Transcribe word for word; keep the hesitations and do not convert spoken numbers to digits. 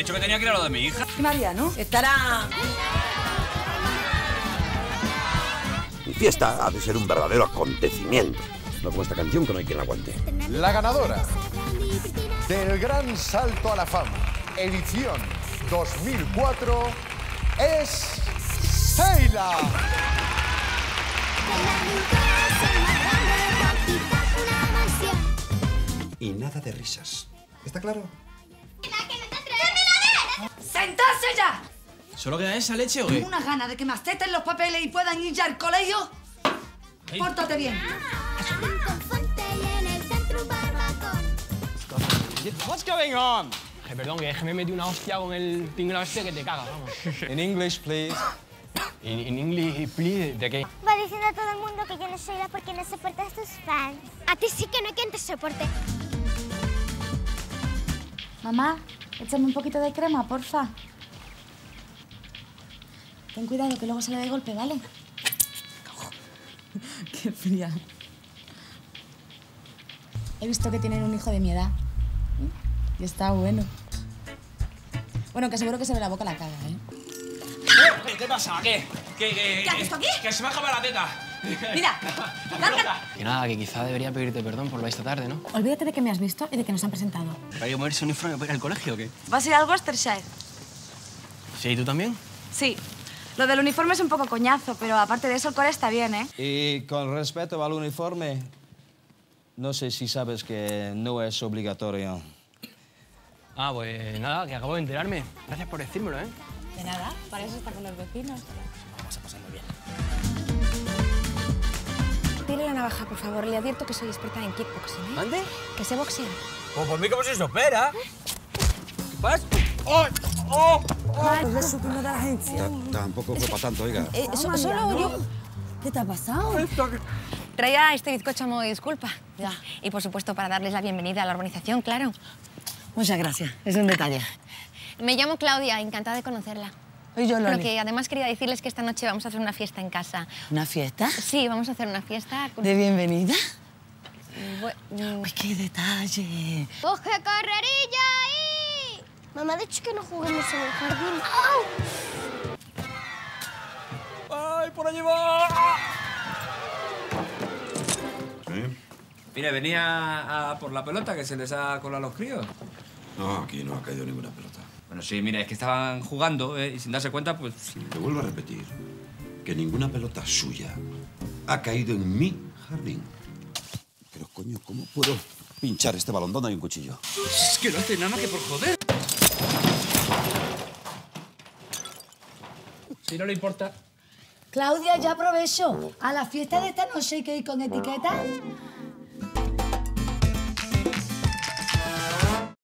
dicho que tenía que ir a lo de mi hija. María, ¿no? Estará... Mi fiesta ha de ser un verdadero acontecimiento. No como esta canción que no hay quien la aguante. La ganadora del Gran Salto a la Fama, edición dos mil cuatro, es... ¡Sheila! Y nada de risas. ¿Está claro? ¡Sentarse ya! ¿Solo queda esa leche o qué? Tengo una gana de que me acepten los papeles y puedan ir ya al colegio. Ay. Pórtate bien. What's going on? Ay, perdón, que déjeme meter una hostia con el tinglado este que te cagas, vamos. In English, please. In, in English, please, ¿de qué? Va diciendo a todo el mundo que yo no soy la porque no soportas a tus fans. A ti sí que no hay quien te soporte. Mamá. Échame un poquito de crema, porfa. Ten cuidado, que luego se le dé golpe, ¿vale? ¡Qué fría! He visto que tienen un hijo de mi edad. Y está bueno. Bueno, que seguro que se ve la boca la caga, ¿eh? ¿Qué te pasa? ¿Qué? ¿Qué, qué, ¿Qué has visto aquí? Que se me ha acabado la teta. Mira, que nada, que quizá debería pedirte perdón por lo de esta tarde, ¿no? Olvídate de que me has visto y de que nos han presentado. ¿Para yo moverse un uniforme para ir al colegio o qué? ¿Vas a ir al Westershire? ¿Sí? ¿Y tú también? Sí. Lo del uniforme es un poco coñazo, pero aparte de eso el cole está bien, ¿eh? Y con respecto al uniforme, no sé si sabes que no es obligatorio. Ah, pues nada, que acabo de enterarme. Gracias por decírmelo, ¿eh? De nada, para eso está con los vecinos. Vamos a pasarlo bien. Dile la navaja, por favor. Le advierto que soy experta en kickboxing, ¿eh? ¿Ande? Que sé boxear. Pues por mí como si se opera. ¿Qué pasa? ¡Oh! ¡Oh! ¡Oh! Es su primera agencia. Tampoco fue para tanto, oiga. Solo yo... ¿Qué te ha pasado? Traía este bizcocho a modo de disculpa. Ya. Y, por supuesto, para darles la bienvenida a la urbanización, claro. Muchas gracias. Es un detalle. Me llamo Claudia. Encantada de conocerla. Y yo, Loli. Pero que además quería decirles que esta noche vamos a hacer una fiesta en casa. ¿Una fiesta? Sí, vamos a hacer una fiesta. Con... ¿De bienvenida? Bueno... Uy, qué detalle. ¡Coge carrerilla ahí! Mamá ha dicho que no juguemos en el jardín. ¡Au! ¡Ay, por allí va! ¿Sí? Mira, venía a por la pelota que se les ha colado a los críos. No, aquí no ha caído ninguna pelota. Bueno, sí, mira, es que estaban jugando, ¿eh? Y sin darse cuenta, pues... Te vuelvo a repetir que ninguna pelota suya ha caído en mi jardín. Pero, coño, ¿cómo puedo pinchar este balón? ¿Dónde hay un cuchillo? Es que no hace nada que por joder. Si no le importa. Claudia, ya aprovecho. A la fiesta de esta noche hay que ir con etiqueta.